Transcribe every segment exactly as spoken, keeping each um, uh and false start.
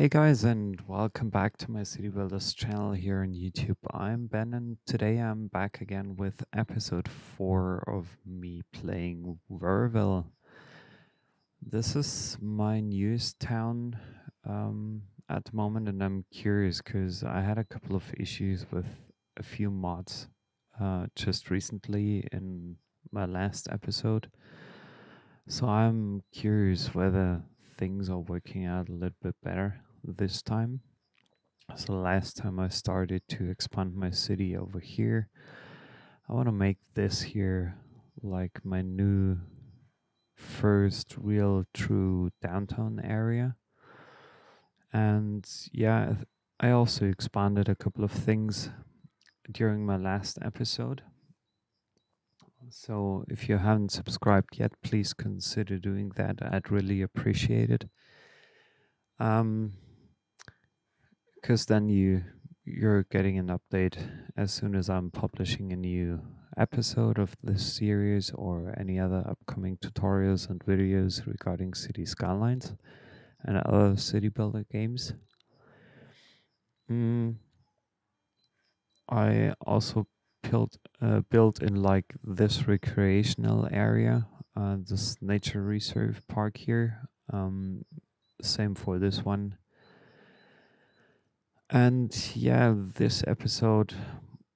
Hey guys, and welcome back to my City Builders channel here on YouTube. I'm Ben, and today I'm back again with episode four of me playing Verville. This is my newest town um, at the moment, and I'm curious because I had a couple of issues with a few mods uh, just recently in my last episode. So I'm curious whether things are working out a little bit better this time. So last time I started to expand my city over here. I want to make this here like my new first real true downtown area. And yeah, I also expanded a couple of things during my last episode. So if you haven't subscribed yet, please consider doing that. I'd really appreciate it. Um, because then you you're getting an update as soon as I'm publishing a new episode of this series or any other upcoming tutorials and videos regarding City Skylines and other city builder games. Mm. I also built uh, built in like this recreational area, uh, this nature reserve park here. Um, same for this one. And yeah, this episode,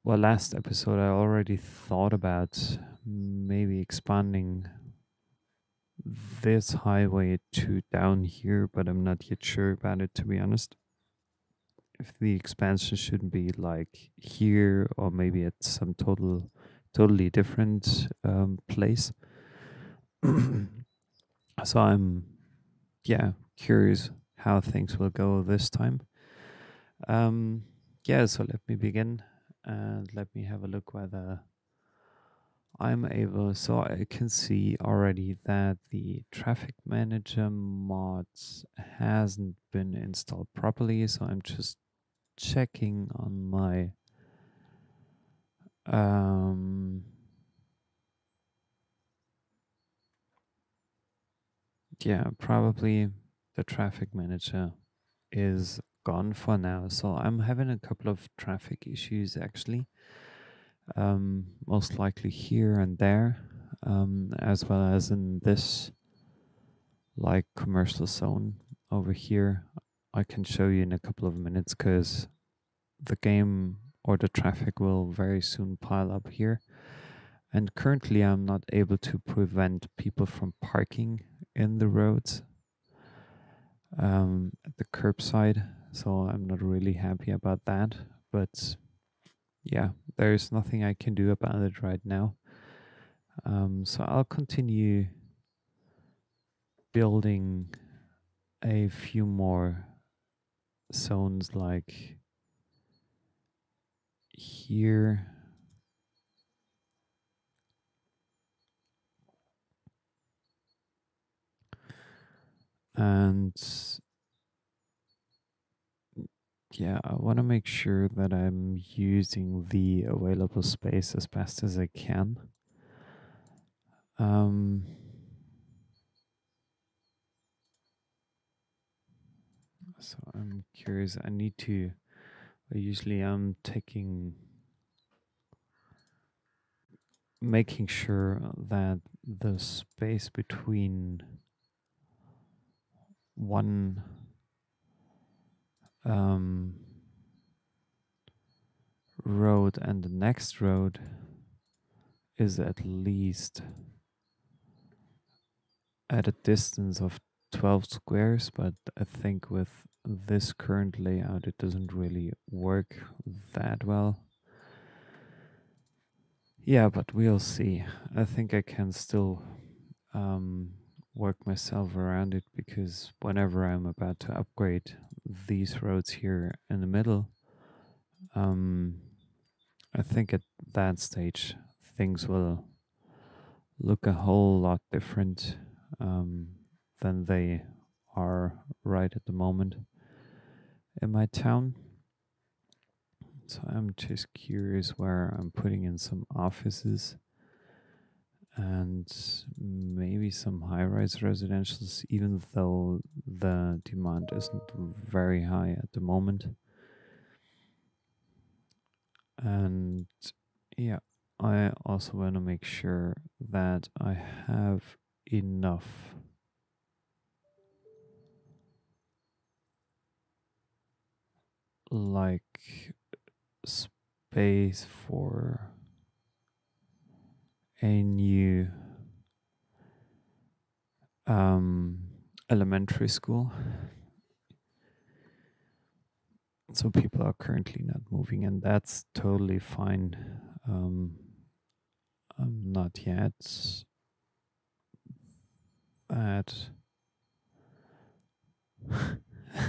well, last episode, I already thought about maybe expanding this highway to down here, but I'm not yet sure about it, to be honest. If the expansion shouldn't be like here or maybe at some total, totally different um, place. So I'm, yeah, curious how things will go this time. Um, yeah, so let me begin and let me have a look whether I'm able. So I can see already that the traffic manager mod hasn't been installed properly. So I'm just checking on my um yeah, probably the traffic manager is gone for now, so I'm having a couple of traffic issues actually, um most likely here and there, um as well as in this like commercial zone over here. I can show you in a couple of minutes because the game or the traffic will very soon pile up here. And currently I'm not able to prevent people from parking in the roads um, at the curbside. So I'm not really happy about that. But yeah, there is nothing I can do about it right now. Um, so I'll continue building a few more zones like here. And yeah, I want to make sure that I'm using the available space as best as I can. Um, so I'm curious, I need to, usually I'm taking, making sure that the space between one um, road and the next road is at least at a distance of twelve squares, but I think with this current layout it doesn't really work that well. Yeah, but we'll see. I think I can still um, work myself around it, because whenever I'm about to upgrade these roads here in the middle, um, I think at that stage things will look a whole lot different um, than they are right at the moment in my town. So I'm just curious where I'm putting in some offices and maybe some high-rise residentials, even though the demand isn't very high at the moment. And yeah, I also want to make sure that I have enough like space for a new um, elementary school. So people are currently not moving, and that's totally fine. Um, I'm not yet at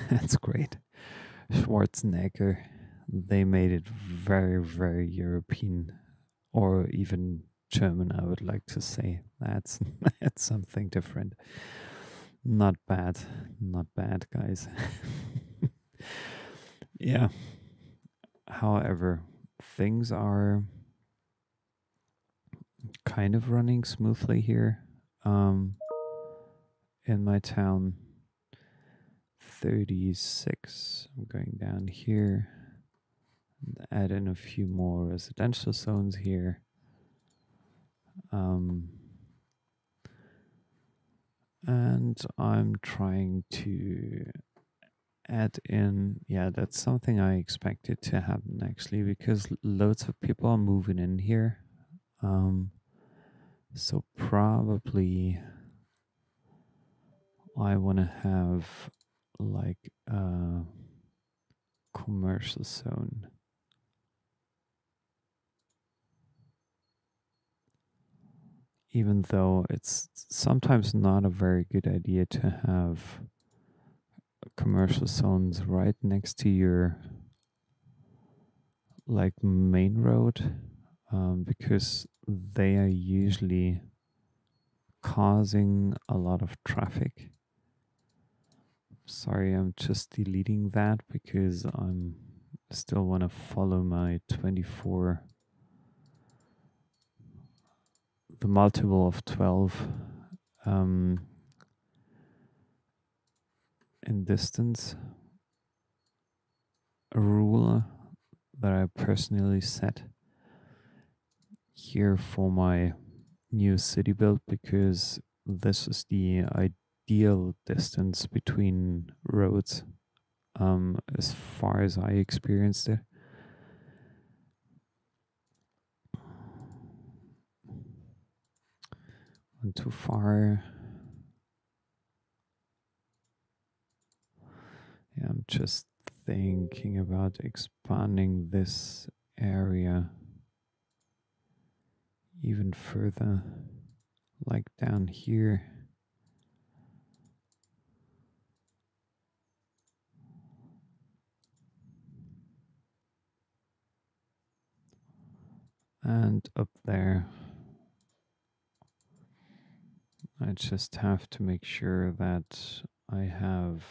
that's great. Schwarzenegger, they made it very, very European, or even German, I would like to say. That's that's something different. Not bad, not bad, guys. Yeah. However, things are kind of running smoothly here um, in my town. thirty-six, I'm going down here and add in a few more residential zones here. Um, and I'm trying to add in, yeah, that's something I expected to happen actually, because loads of people are moving in here. Um, so probably I want to have like a commercial zone. Even though it's sometimes not a very good idea to have commercial zones right next to your like main road, um, because they are usually causing a lot of traffic. Sorry, I'm just deleting that because I'm still want to follow my twenty-four, the multiple of twelve um, in distance rule that I personally set here for my new city build, because this is the ideal distance between roads um, as far as I experienced it. Not too far. Yeah, I'm just thinking about expanding this area even further, like down here. And up there. I just have to make sure that I have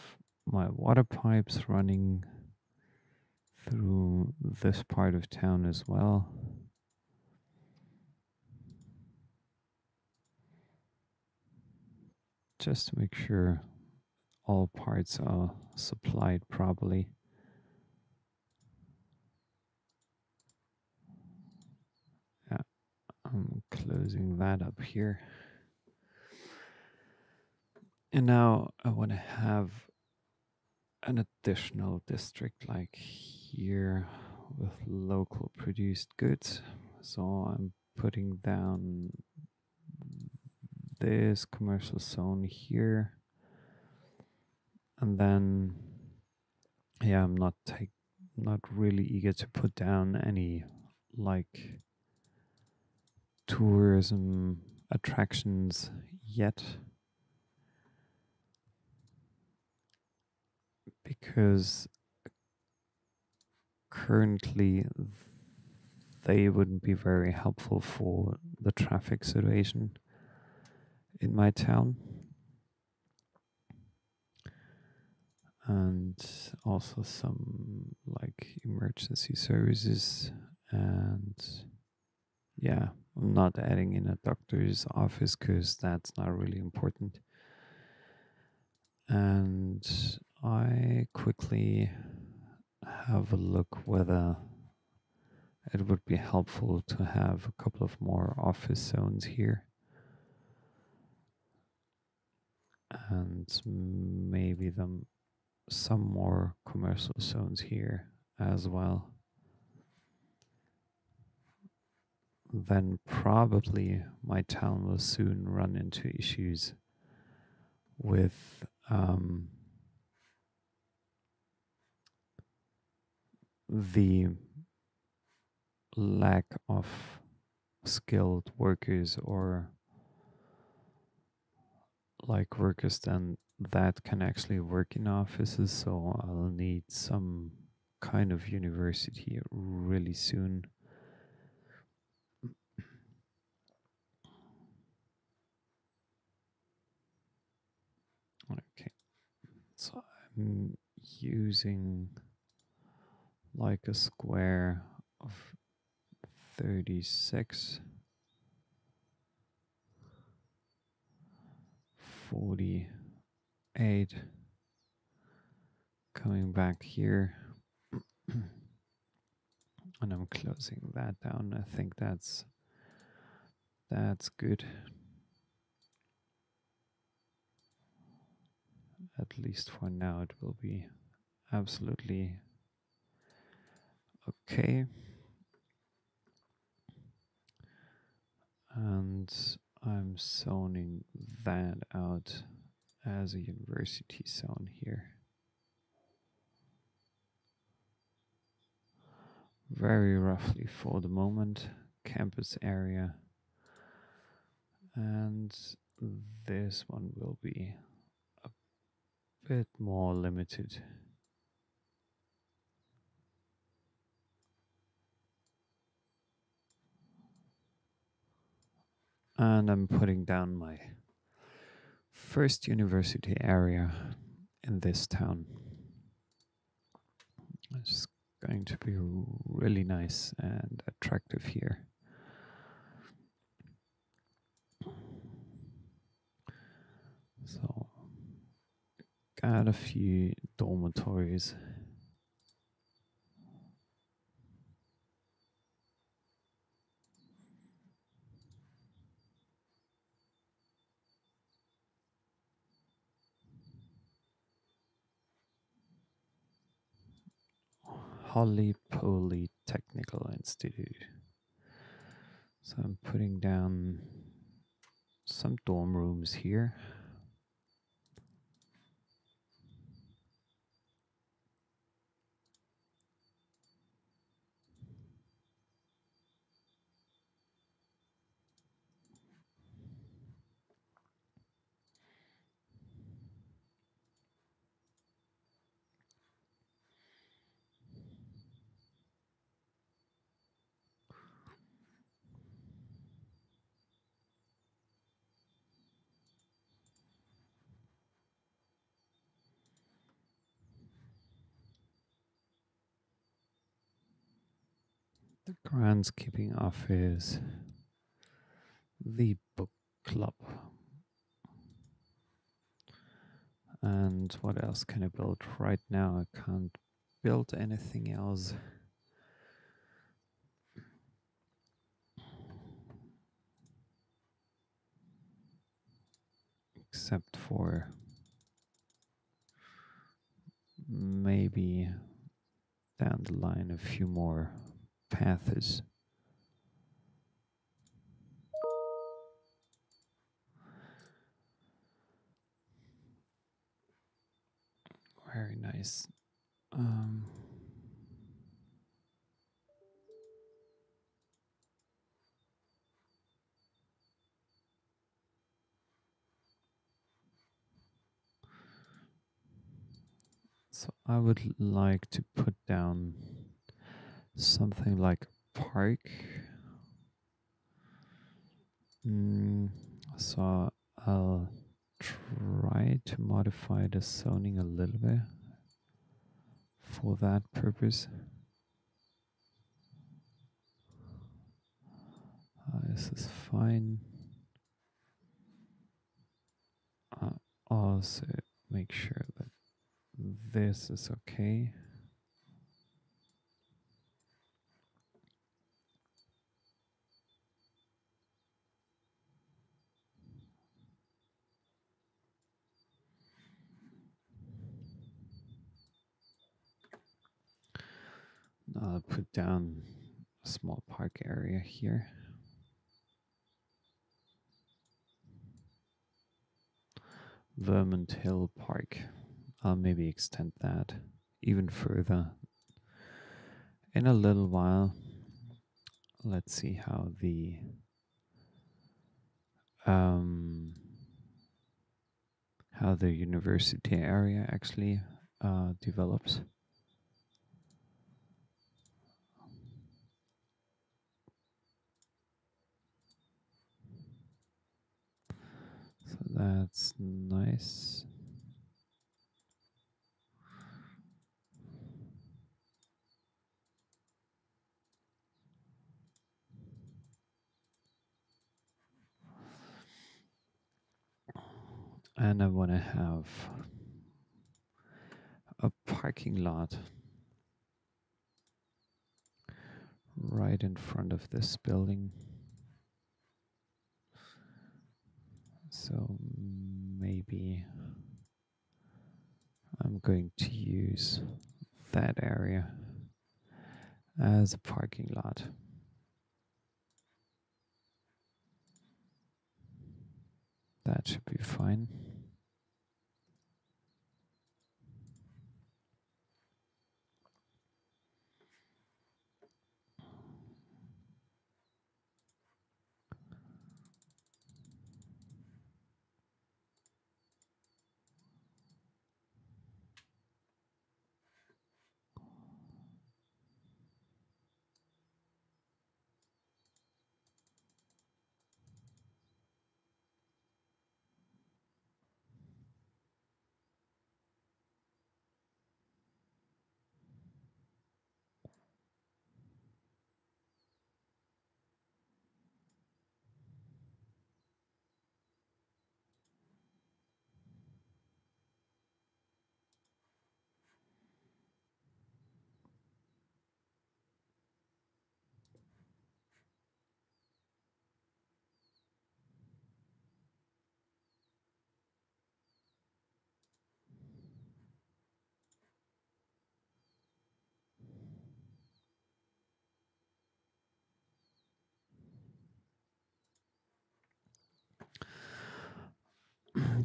my water pipes running through this part of town as well. Just to make sure all parts are supplied properly. Yeah, I'm closing that up here. And now I want to have an additional district like here with local produced goods. So I'm putting down this commercial zone here, and then yeah, I'm not take not really eager to put down any like tourism attractions yet, because currently they wouldn't be very helpful for the traffic situation in my town. And also some like emergency services and yeah, I'm not adding in a doctor's office because that's not really important. And I quickly have a look whether it would be helpful to have a couple of more office zones here. And maybe them, some more commercial zones here as well. Then probably my town will soon run into issues with um, the lack of skilled workers, or like workers then that can actually work in offices. So I'll need some kind of university really soon. Okay, so I'm using like a square of thirty-six, forty-eight, coming back here, and I'm closing that down. I think that's that's good, at least for now. It will be absolutely okay. And I'm zoning that out as a university zone here. Very roughly for the moment, campus area. And this one will be a bit more limited. And I'm putting down my first university area in this town. It's going to be really nice and attractive here. So, got a few dormitories. Holly Poly Technical Institute. So I'm putting down some dorm rooms here. The groundskeeping office, the book club, and what else can I build right now? I can't build anything else. Except for maybe down the line a few more paths. Very nice. Um, so I would like to put down something like a park. Mm, so I'll try to modify the zoning a little bit for that purpose. This is fine. I'll also make sure that this is okay. I'll put down a small park area here. Vermont Hill Park. I'll maybe extend that even further in a little while. Let's see how the um, how the university area actually uh, develops. So that's nice. And I want to have a parking lot right in front of this building. So maybe I'm going to use that area as a parking lot. That should be fine.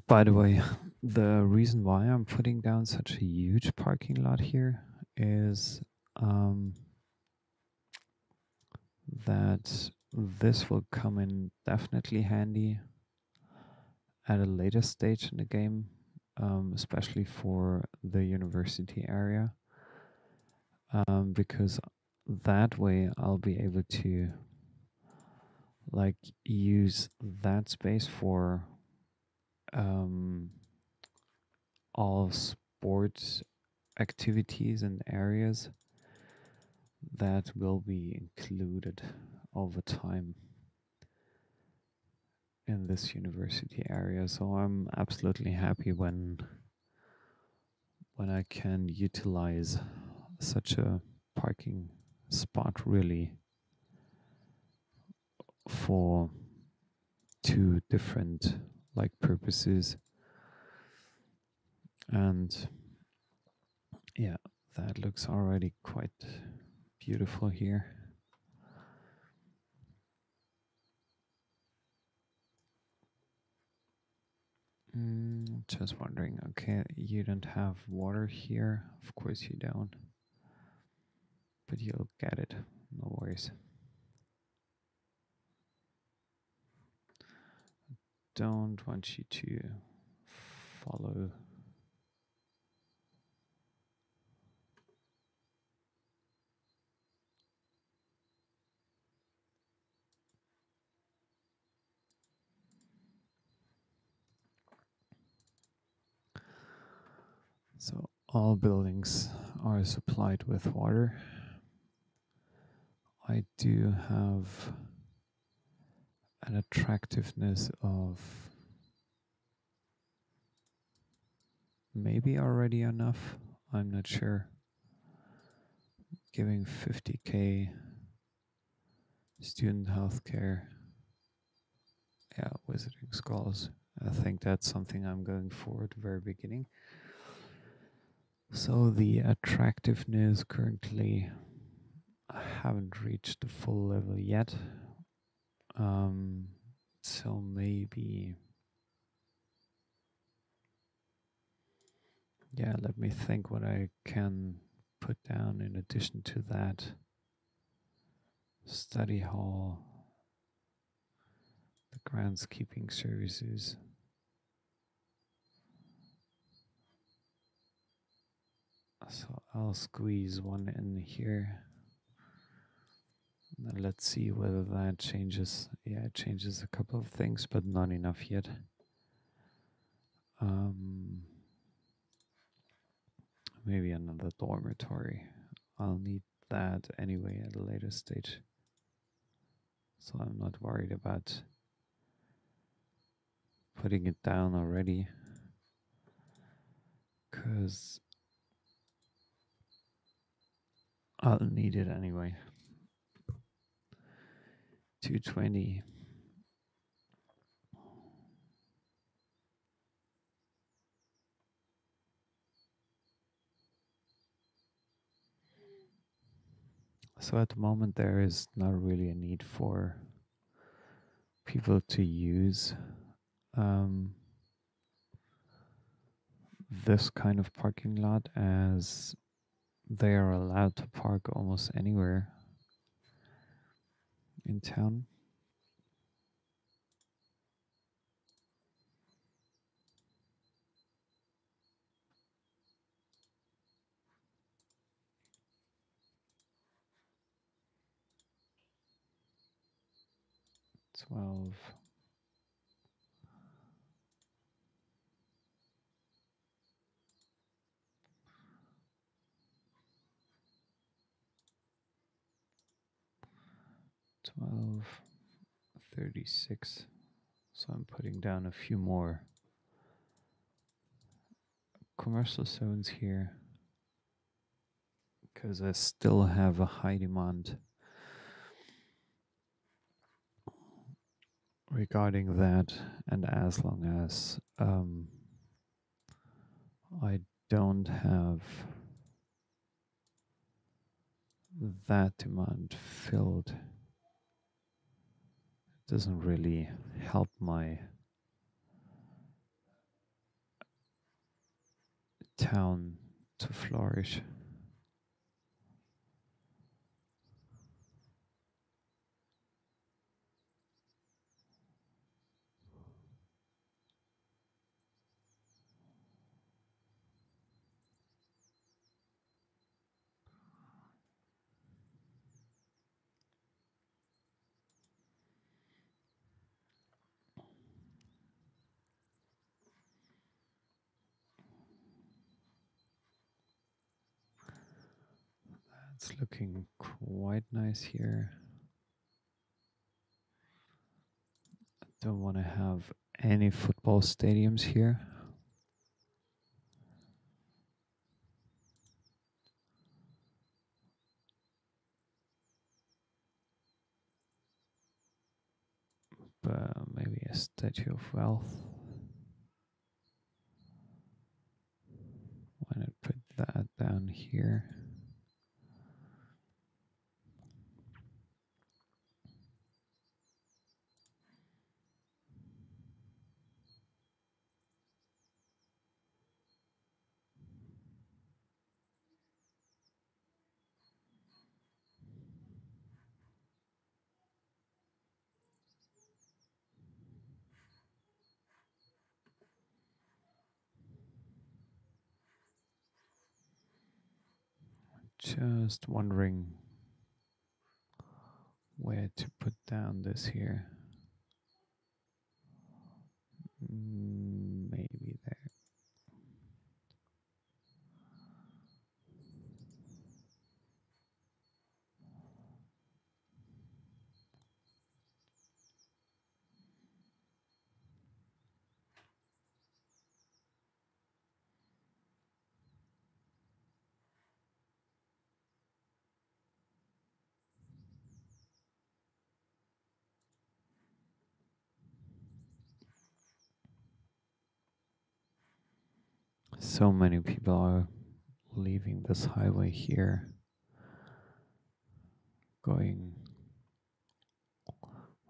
By the way, the reason why I'm putting down such a huge parking lot here is um, that this will come in definitely handy at a later stage in the game, um, especially for the university area, um, because that way I'll be able to like use that space for Um, all sports activities and areas that will be included over time in this university area. So I'm absolutely happy when when I can utilize such a parking spot really for two different like purposes. And yeah, that looks already quite beautiful here. Mm, just wondering, okay, you don't have water here. Of course you don't, but you'll get it, no worries. Don't want you to follow so all buildings are supplied with water. I do have an attractiveness of maybe already enough, I'm not sure. Giving fifty K student healthcare, yeah, wizarding scrolls. I think that's something I'm going for at the very beginning. So the attractiveness currently, I haven't reached the full level yet. Um, so maybe, yeah, let me think what I can put down in addition to that. Study hall, the groundskeeping services. So I'll squeeze one in here. Now let's see whether that changes. Yeah, it changes a couple of things, but not enough yet. Um, maybe another dormitory. I'll need that anyway at a later stage. So I'm not worried about putting it down already, because I'll need it anyway. two twenty. So at the moment there is not really a need for people to use um, this kind of parking lot, as they are allowed to park almost anywhere in town. twelve. twelve, thirty-six, so I'm putting down a few more commercial zones here, because I still have a high demand regarding that, and as long as um, I don't have that demand filled, doesn't really help my town to flourish. It's looking quite nice here. I don't want to have any football stadiums here. But maybe a statue of wealth. Why not put that down here? Just wondering where to put down this here. Maybe there. So many people are leaving this highway here, going,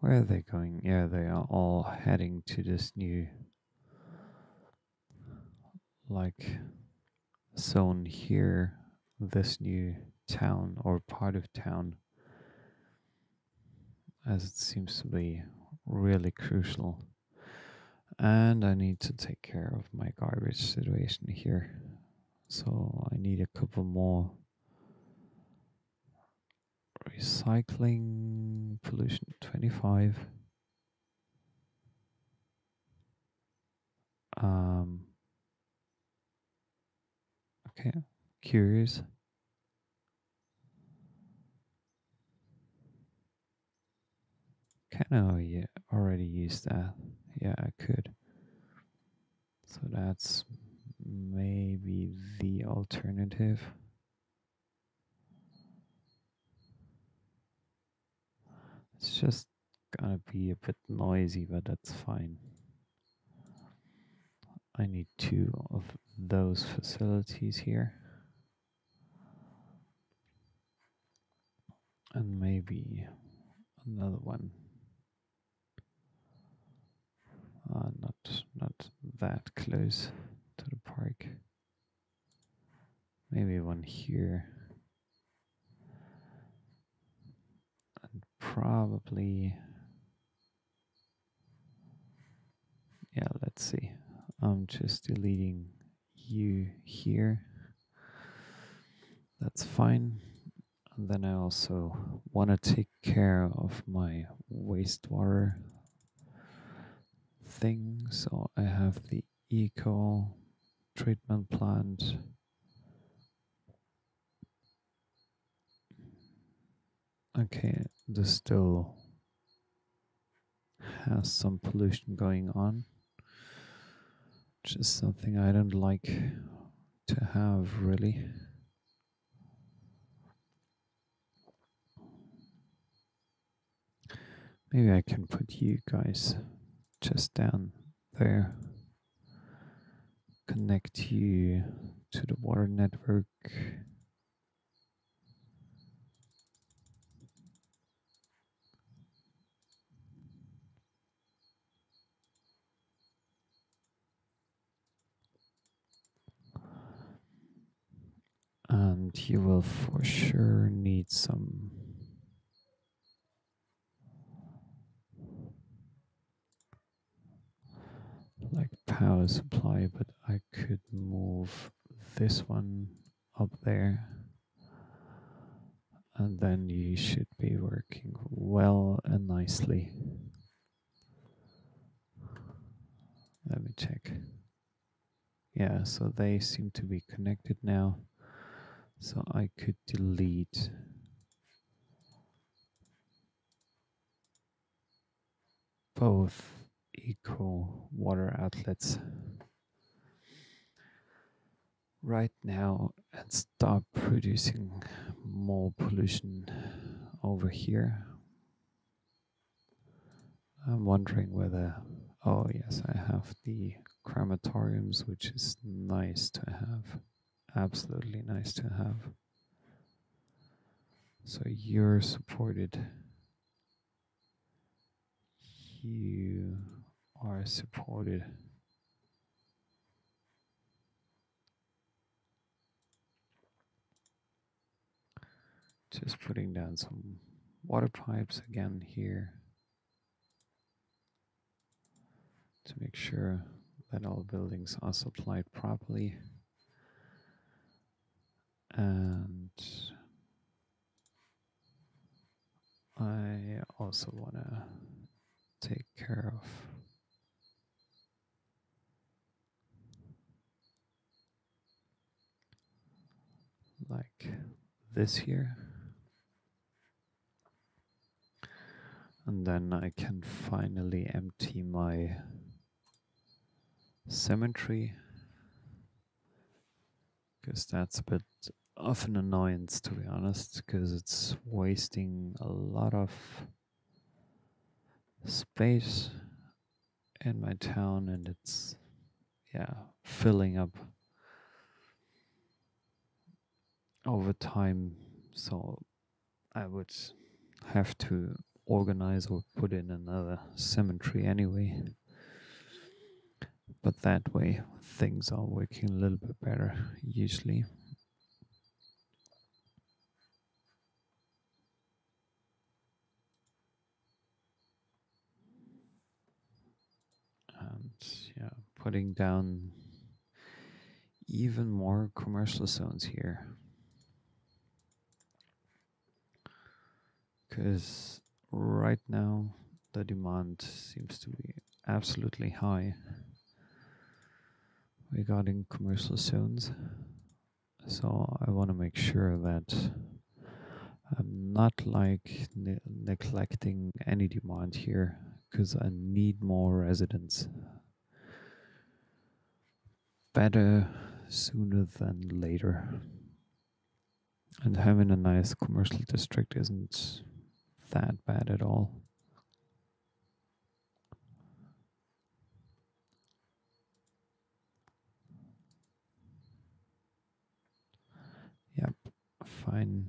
where are they going? Yeah, they are all heading to this new, like, zone here, this new town or part of town, as it seems to be really crucial. And I need to take care of my garbage situation here, so I need a couple more recycling, pollution twenty-five, um, okay, curious. Can I yeah, already use that? Yeah, I could. So that's maybe the alternative. It's just gonna be a bit noisy, but that's fine. I need two of those facilities here. And maybe another one. Uh, not not that close to the park. Maybe one here. And probably, yeah, let's see. I'm just deleting you here. That's fine. And then I also want to take care of my wastewater thing, so I have the eco treatment plant, okay, the still has some pollution going on, which is something I don't like to have really. Maybe I can put you guys just down there, connect you to the water network. And you will for sure need some like power supply, but I could move this one up there, and then you should be working well and nicely. Let me check. Yeah, so they seem to be connected now, so I could delete both eco water outlets right now and stop producing more pollution over here. I'm wondering whether, oh yes, I have the crematoriums, which is nice to have, absolutely nice to have. So you're supported, you are supported. Just putting down some water pipes again here to make sure that all buildings are supplied properly. And I also want to take care of like this here, and then I can finally empty my cemetery, because that's a bit of an annoyance, to be honest, because it's wasting a lot of space in my town, and it's, yeah, filling up over time, so I would have to organize or put in another cemetery anyway. But that way things are working a little bit better usually. And yeah, putting down even more commercial zones here, because right now the demand seems to be absolutely high regarding commercial zones. So I want to make sure that I'm not like ne neglecting any demand here, because I need more residents better sooner than later. And having a nice commercial district isn't that bad at all. Yep, fine.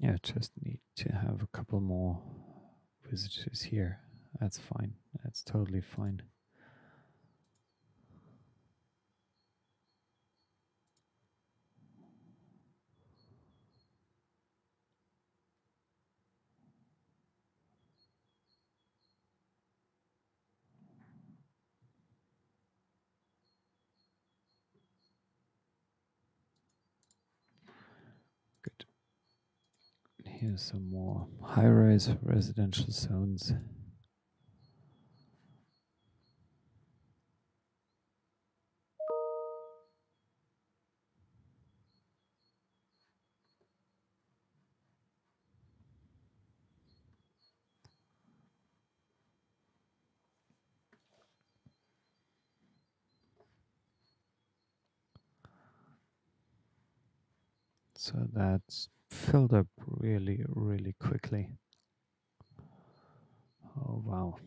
Yeah, just need to have a couple more visitors here. That's fine. That's totally fine. Good. Here's some more high-rise residential zones. So that's filled up really, really quickly. Oh, wow.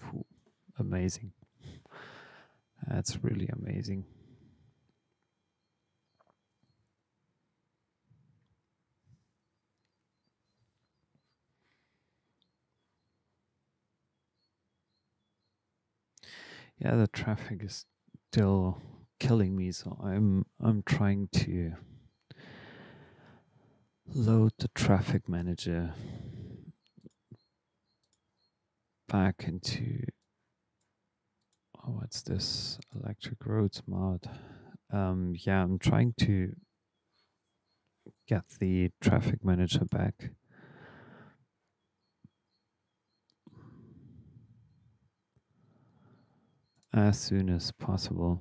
Whew. Amazing. That's really amazing. Yeah, the traffic is still killing me, so I'm I'm trying to load the traffic manager back into, oh, what's this, electric roads mod. Um, yeah, I'm trying to get the traffic manager back. As soon as possible.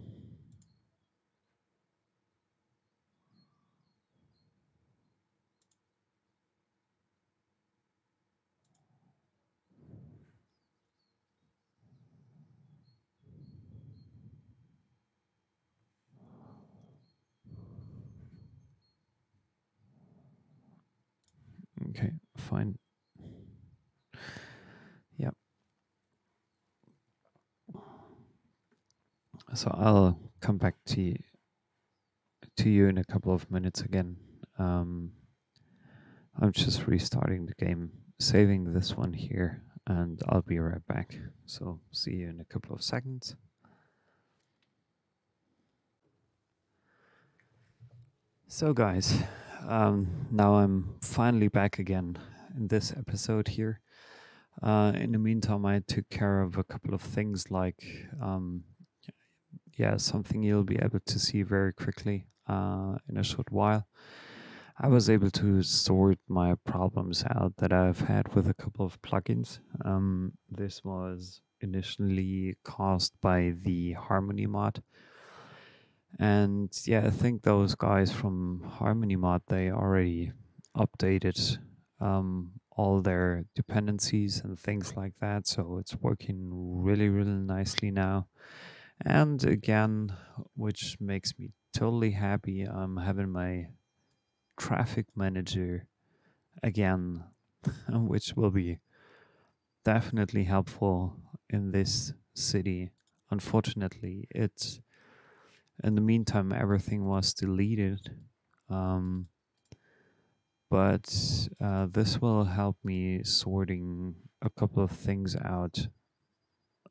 Okay, fine. Yep. So I'll come back to you, to you in a couple of minutes again. Um, I'm just restarting the game, saving this one here, and I'll be right back. So see you in a couple of seconds. So guys, Um, now I'm finally back again in this episode here. Uh, in the meantime, I took care of a couple of things, like, um, yeah, something you'll be able to see very quickly uh, in a short while. I was able to sort my problems out that I've had with a couple of plugins. Um, this was initially caused by the Harmony mod. And yeah, I think those guys from Harmony mod, they already updated um, all their dependencies and things like that. So it's working really, really nicely now. And again, which makes me totally happy, I'm having my traffic manager again, which will be definitely helpful in this city. Unfortunately, it's in the meantime everything was deleted, um, but uh, this will help me sorting a couple of things out,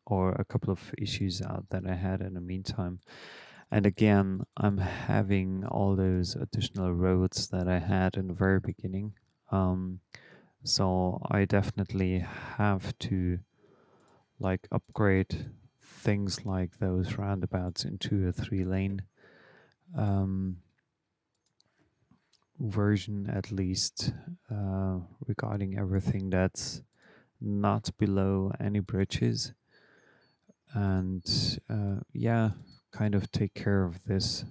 or a couple of issues out that I had in the meantime. And again, I'm having all those additional roads that I had in the very beginning. Um, so I definitely have to like upgrade things like those roundabouts into a three lane um, version, at least uh, regarding everything that's not below any bridges. And uh, yeah, kind of take care of this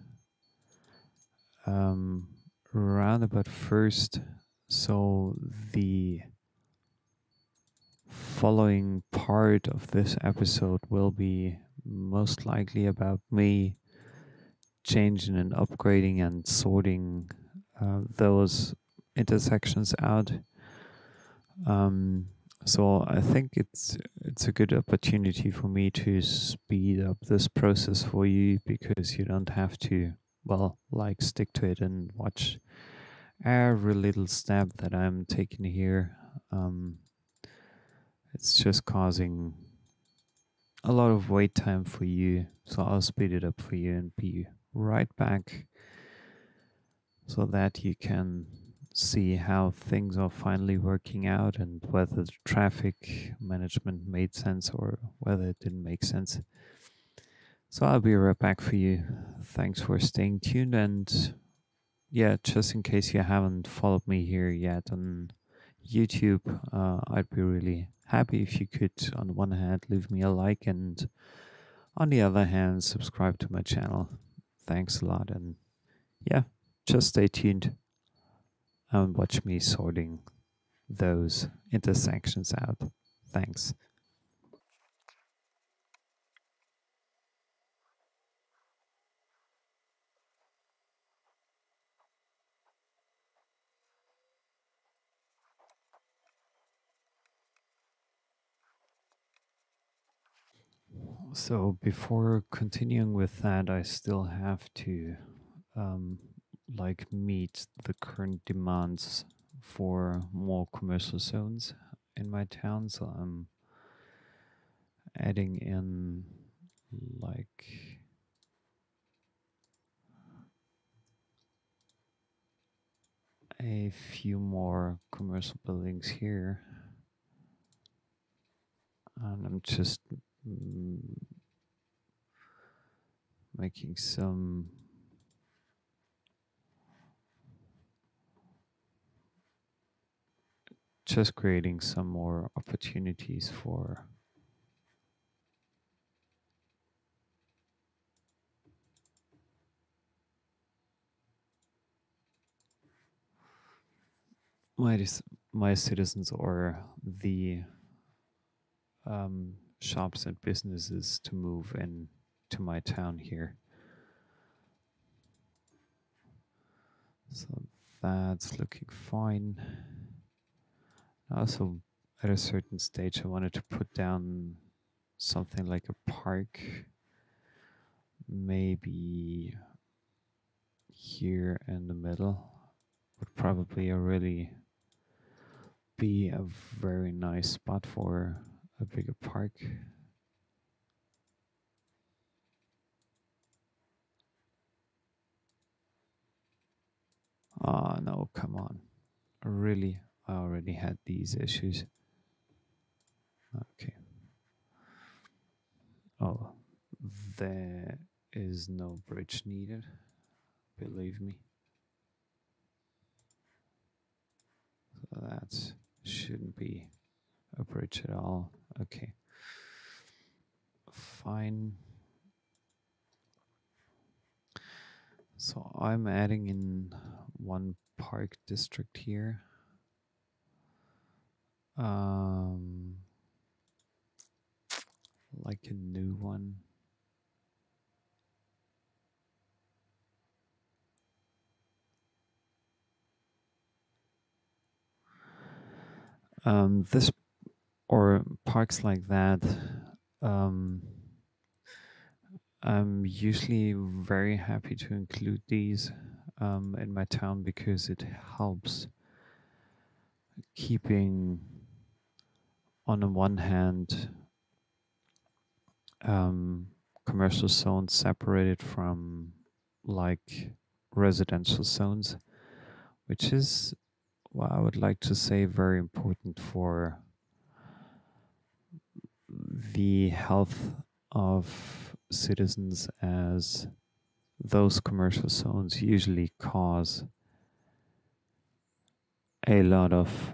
um, roundabout first. So the following part of this episode will be most likely about me changing and upgrading and sorting uh, those intersections out. Um, So I think it's it's a good opportunity for me to speed up this process for you, because you don't have to, well, like stick to it and watch every little step that I'm taking here. Um, it's just causing a lot of wait time for you. So I'll speed it up for you and be right back so that you can see how things are finally working out and whether the traffic management made sense or whether it didn't make sense. So I'll be right back for you. Thanks for staying tuned. And yeah, just in case you haven't followed me here yet on YouTube, uh, I'd be really happy if you could, on one hand, leave me a like, and on the other hand, subscribe to my channel. Thanks a lot. And yeah, just stay tuned and watch me sorting those intersections out. Thanks. So before continuing with that, I still have to um, like meet the current demands for more commercial zones in my town. So I'm adding in like a few more commercial buildings here, and I'm just mm, making some just creating some more opportunities for my, my citizens, or the um, shops and businesses to move in to my town here. So that's looking fine. Also, at a certain stage, I wanted to put down something like a park, maybe here in the middle. Would probably really be a very nice spot for a bigger park. Ah, no, come on. Really? I already had these issues. Okay. Oh, there is no bridge needed, believe me. So that shouldn't be a bridge at all. Okay. Fine. So I'm adding in one park district here. Um, like a new one. um, this or parks like that, um, I'm usually very happy to include these um, in my town because it helps keeping, on the one hand, um, commercial zones separated from like residential zones, which is what I would like to say very important for the health of citizens, as those commercial zones usually cause a lot of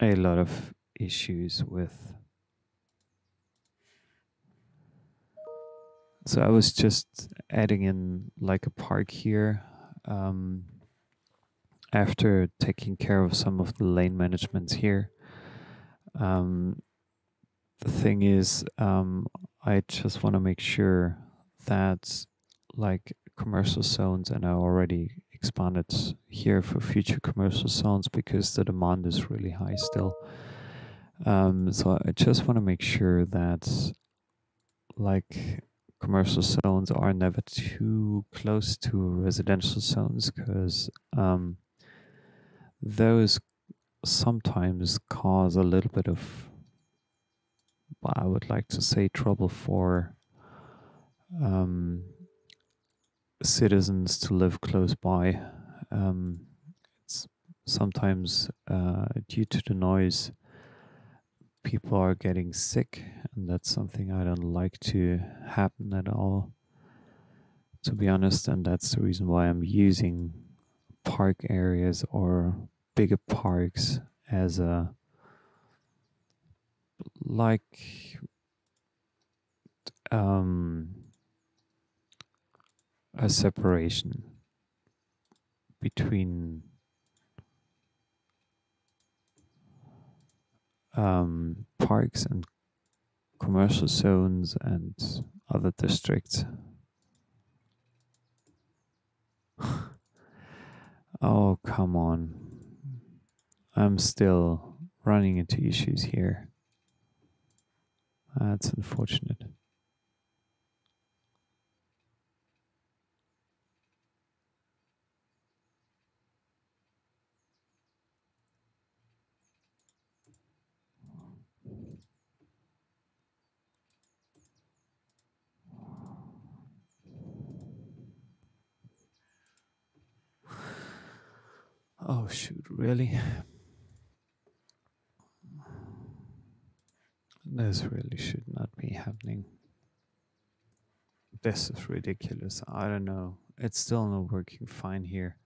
a lot of issues with. So I was just adding in like a park here um, after taking care of some of the lane managements here. Um, the thing is, um, I just want to make sure that like commercial zones, and I already expanded here for future commercial zones because the demand is really high still. Um, so I just want to make sure that like commercial zones are never too close to residential zones, because um, those sometimes cause a little bit of, well, I would like to say, trouble for um, citizens to live close by. Um, it's sometimes uh, due to the noise, people are getting sick, and that's something I don't like to happen at all, to be honest, and that's the reason why I'm using park areas or bigger parks as a like um, a separation between Um, parks and commercial zones and other districts. Oh, come on. I'm still running into issues here. That's unfortunate. Oh shoot, really? This really should not be happening. This is ridiculous. I don't know. It's still not working fine here.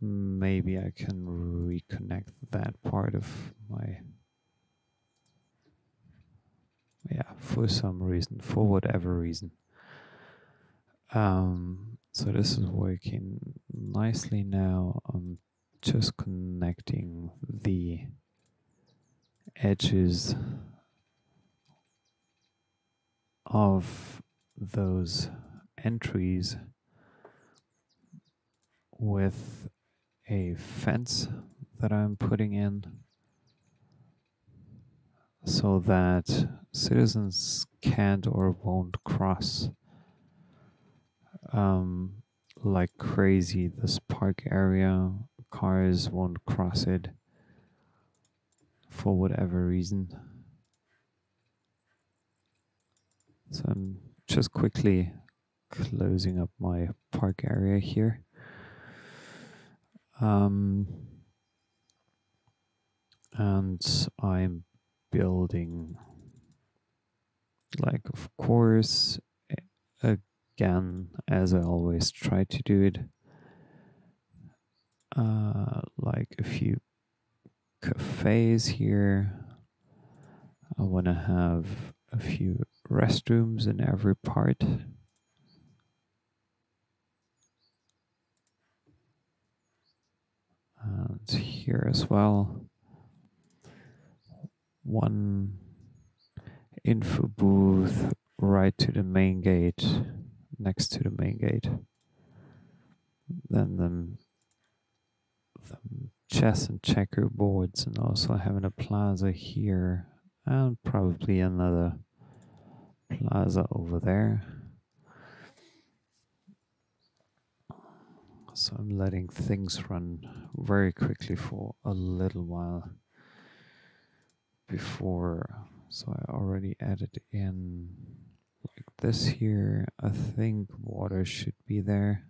Maybe I can reconnect that part of my... Yeah, for some reason, for whatever reason. Um, so this is working nicely now. I'm just connecting the edges of those entries with a fence that I'm putting in, so that citizens can't or won't cross Um, like crazy this park area. Cars won't cross it for whatever reason. So I'm just quickly closing up my park area here. Um, and I'm building, like, of course, a again, as I always try to do it, uh, like a few cafes here. I want to have a few restrooms in every part. And here as well, one info booth right to the main gate. Next to the main gate, then the the chess and checker boards, and also having a plaza here and probably another plaza over there. So I'm letting things run very quickly for a little while before. So I already added in like this here. I think water should be there.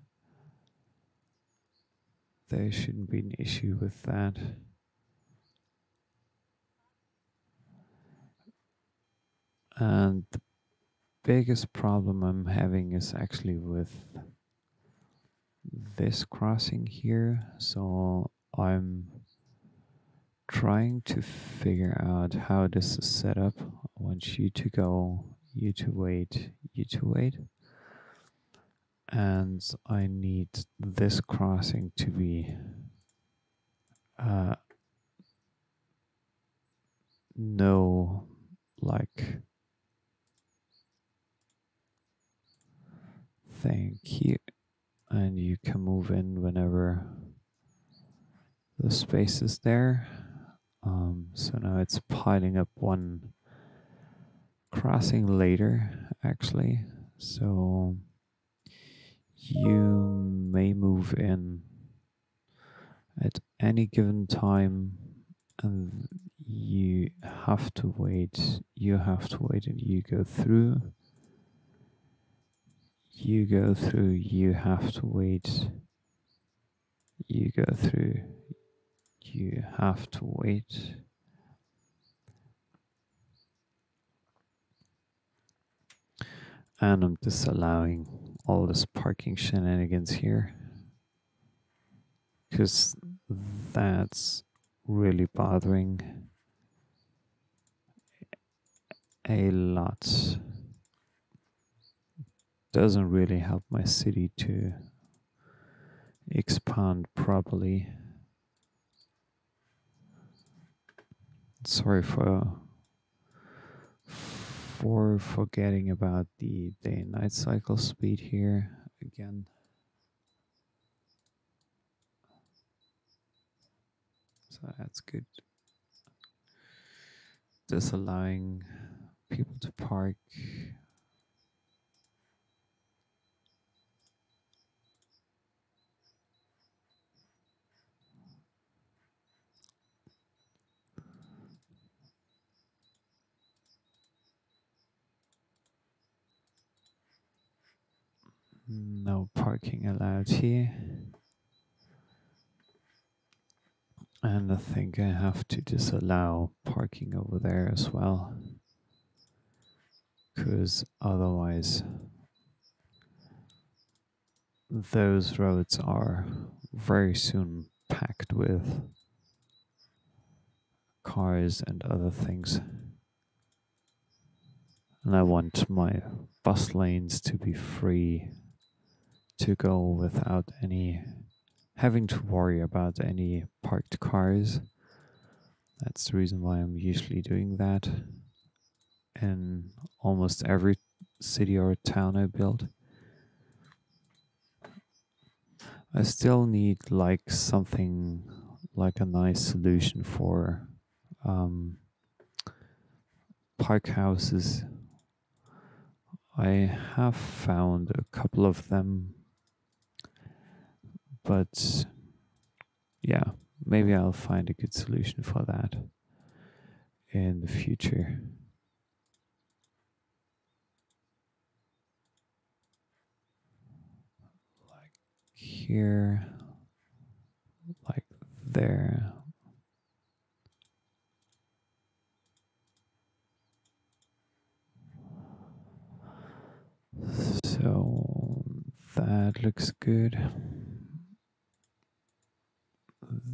There shouldn't be an issue with that. And the biggest problem I'm having is actually with this crossing here. So I'm trying to figure out how this is set up. I want you to go, you to wait, you to wait. And I need this crossing to be uh, no, like, thank you. And you can move in whenever the space is there. Um, so now it's piling up one crossing later, actually. So you may move in at any given time, and you have to wait, you have to wait, and you go through. You go through, you have to wait. You go through, you have to wait. And I'm disallowing all this parking shenanigans here, because that's really bothering a lot. Doesn't really help my city to expand properly. Sorry for for forgetting about the day and night cycle speed here again. So that's good. Disallowing people to park. No parking allowed here. And I think I have to disallow parking over there as well, because otherwise those roads are very soon packed with cars and other things. And I want my bus lanes to be free to go without any having to worry about any parked cars. That's the reason why I'm usually doing that in almost every city or town I build. I still need like something like a nice solution for um, park houses. I have found a couple of them. But yeah, maybe I'll find a good solution for that in the future. Like here, like there. So that looks good.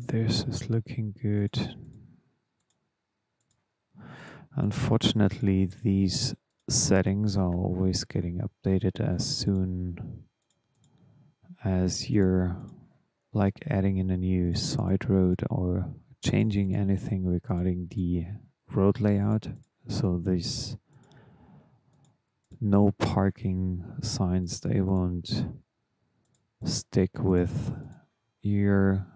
This is looking good. Unfortunately, these settings are always getting updated as soon as you're like adding in a new side road or changing anything regarding the road layout. So these no parking signs, they won't stick with your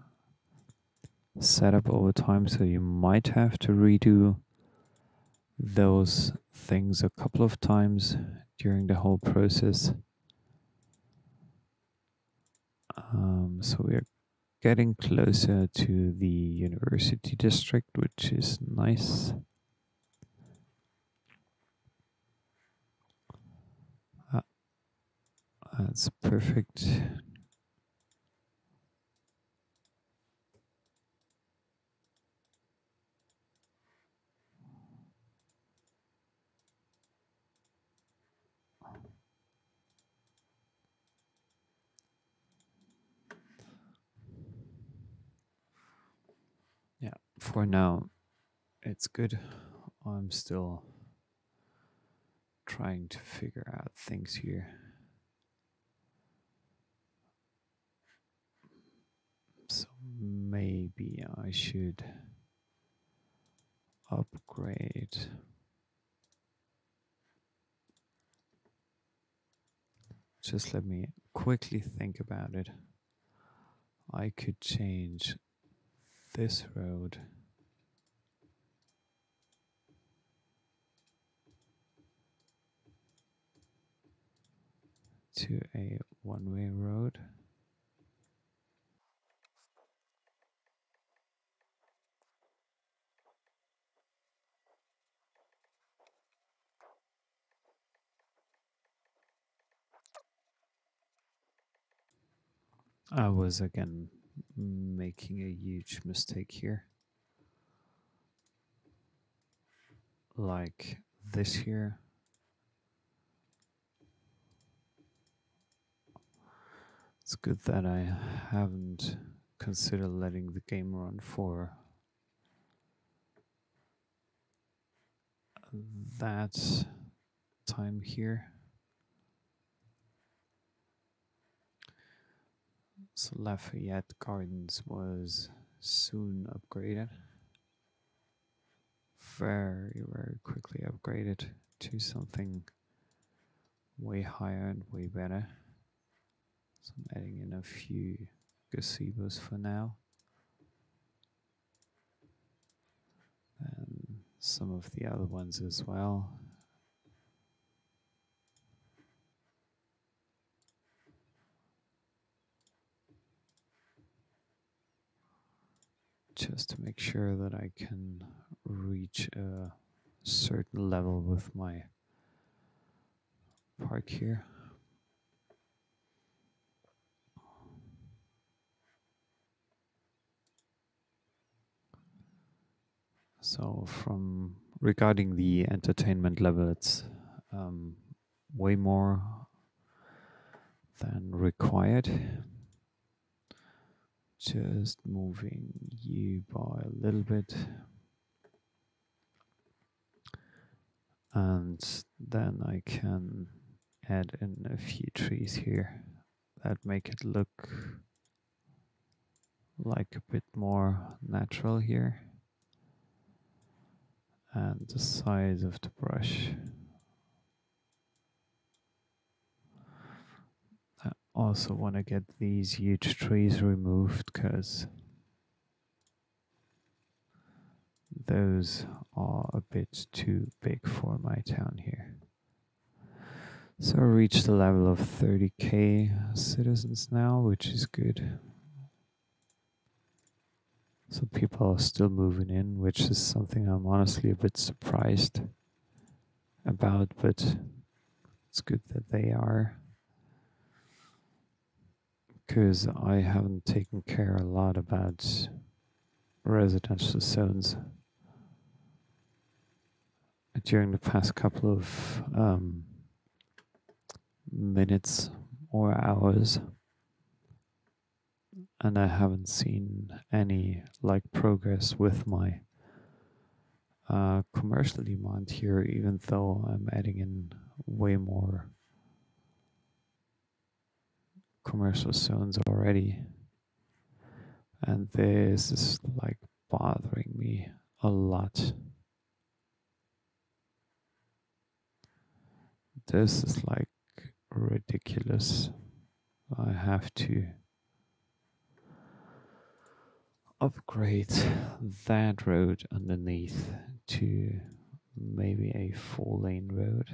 setup over time, so you might have to redo those things a couple of times during the whole process. Um, so we are getting closer to the university district, which is nice. Ah, that's perfect. For now, it's good. I'm still trying to figure out things here. So maybe I should upgrade . Just let me quickly think about it. I could change this road to a one-way road. I was again making a huge mistake here. Like this here. It's good that I haven't considered letting the game run for that time here. So Lafayette Gardens was soon upgraded. Very, very quickly upgraded to something way higher and way better. So I'm adding in a few gazebos for now. And some of the other ones as well. Just to make sure that I can reach a certain level with my park here. So from regarding the entertainment level, it's um, way more than required. Just moving you by a little bit. And then I can add in a few trees here that make it look like a bit more natural here. And the size of the brush. I also want to get these huge trees removed because those are a bit too big for my town here. So I reached the level of thirty K citizens now, which is good. So people are still moving in, which is something I'm honestly a bit surprised about, but it's good that they are, because I haven't taken care a lot about residential zones during the past couple of um, minutes or hours. And I haven't seen any like progress with my uh, commercial demand here, even though I'm adding in way more commercial zones already. And this is like bothering me a lot. This is like ridiculous. I have to upgrade that road underneath to maybe a four lane road.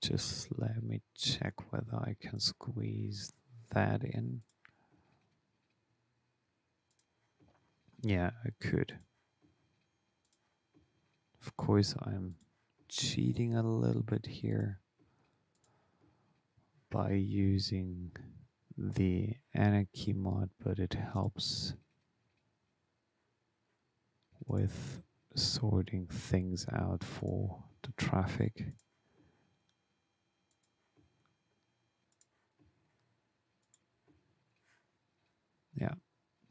Just let me check whether I can squeeze that in. Yeah, I could. Of course, I'm cheating a little bit here by using the Anarchy mod, but it helps with sorting things out for the traffic. Yeah,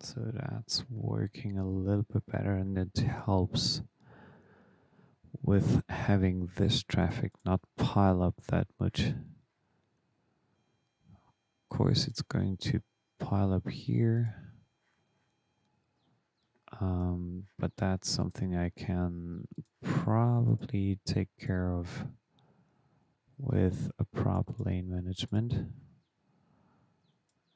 so that's working a little bit better, and it helps with having this traffic not pile up that much. Of course, it's going to pile up here, um, but that's something I can probably take care of with a proper lane management.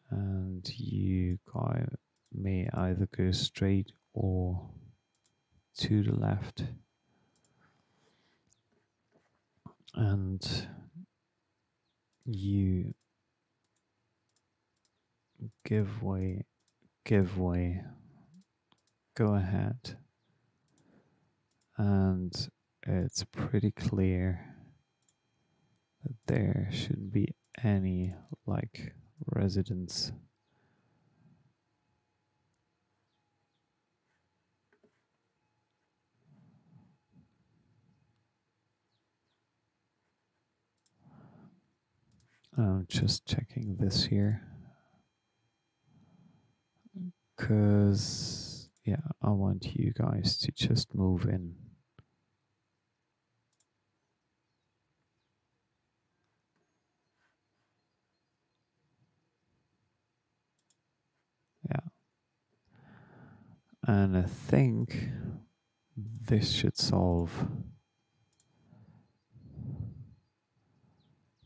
And you guys may either go straight or to the left. And you give way, give way, go ahead. And it's pretty clear that there shouldn't be any like residents. I'm just checking this here, because yeah, I want you guys to just move in. Yeah, and I think this should solve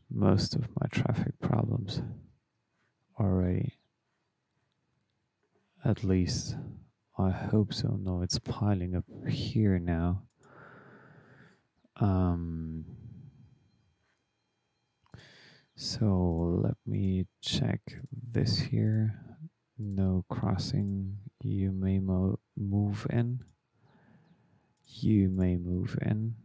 most of my traffic problems already. At least I hope so. No, it's piling up here now. Um, so let me check this here. No crossing. You may mo move in. You may move in.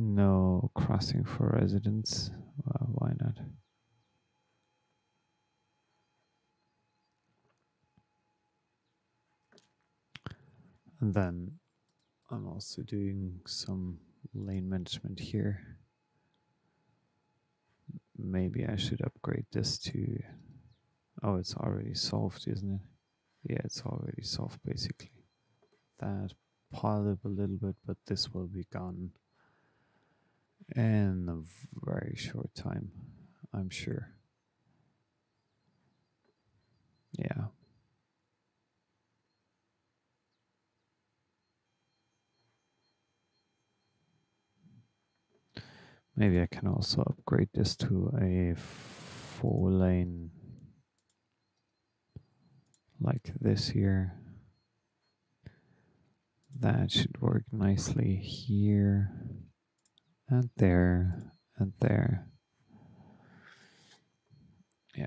No crossing for residents. Well, why not? And then I'm also doing some lane management here. Maybe I should upgrade this to... Oh, it's already solved, isn't it? Yeah, it's already solved, basically. That piled up a little bit, but this will be gone in a very short time, I'm sure. Yeah. Maybe I can also upgrade this to a four lane like this here. That should work nicely here. And there, and there. Yeah,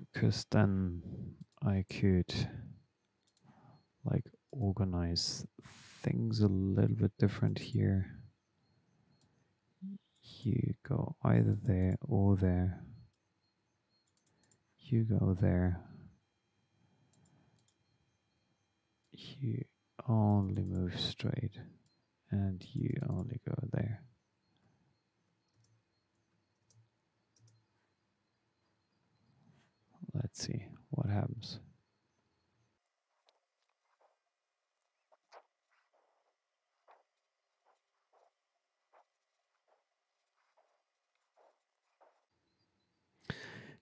because then I could like organize things a little bit different here. You go either there or there. You go there. You only move straight, and you only go there. Let's see what happens.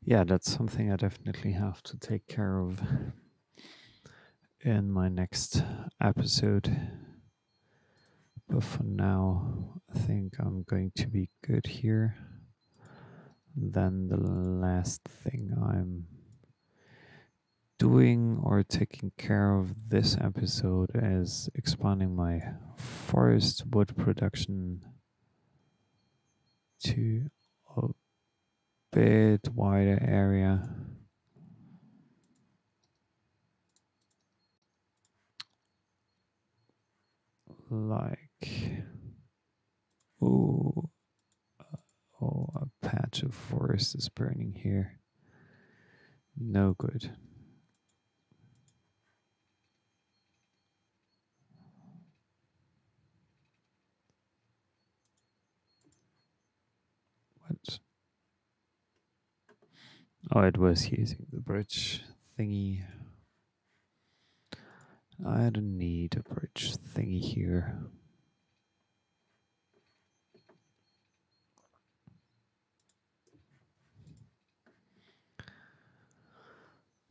Yeah, that's something I definitely have to take care of in my next episode. But for now, I think I'm going to be good here. then the last thing I'm doing or taking care of this episode is expanding my forest wood production to a bit wider area. Like, oh, oh, a patch of forest is burning here. No good. What? Oh, it was using the bridge thingy. I don't need a bridge thingy here.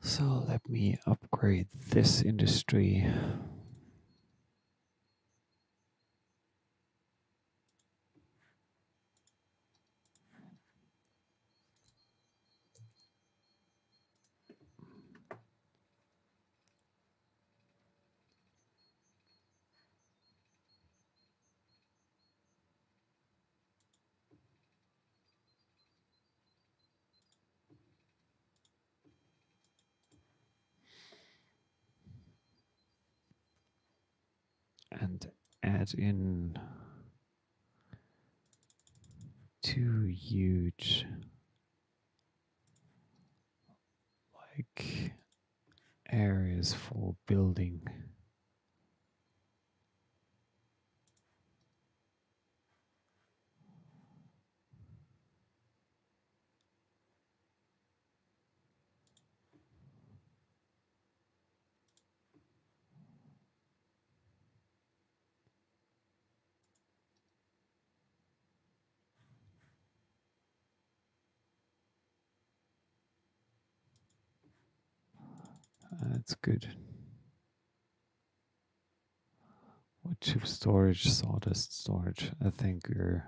So let me upgrade this industry. And add in two huge, like, areas for building. That's good. Wood chip storage, sawdust storage. I think we're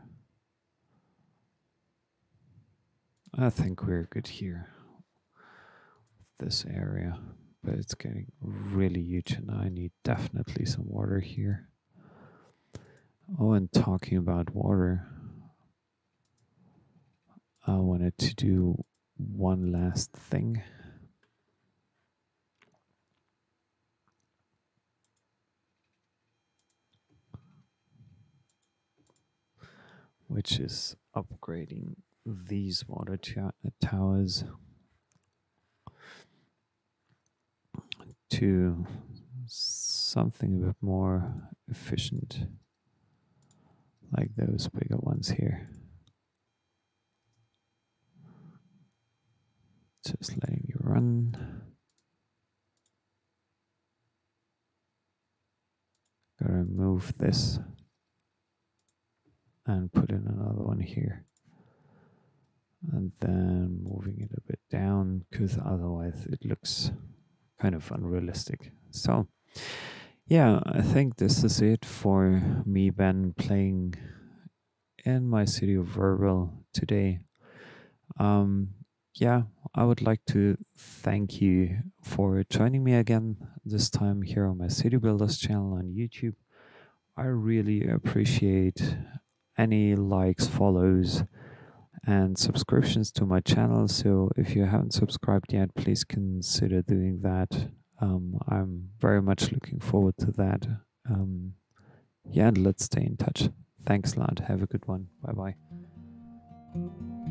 I think we're good here. This area. But it's getting really huge and I need definitely some water here. Oh, and talking about water, I wanted to do one last thing. Which is upgrading these water towers to something a bit more efficient, like those bigger ones here. Just letting you run. Gotta remove this. And put in another one here. And then moving it a bit down, because otherwise it looks kind of unrealistic. So, yeah, I think this is it for me, Ben, playing in my city of Verville today. Um, yeah, I would like to thank you for joining me again, this time here on my City Builders channel on YouTube. I really appreciate any likes, follows, and subscriptions to my channel. So if you haven't subscribed yet, please consider doing that. Um, I'm very much looking forward to that. Um, yeah, and let's stay in touch. Thanks a lot. Have a good one. Bye-bye.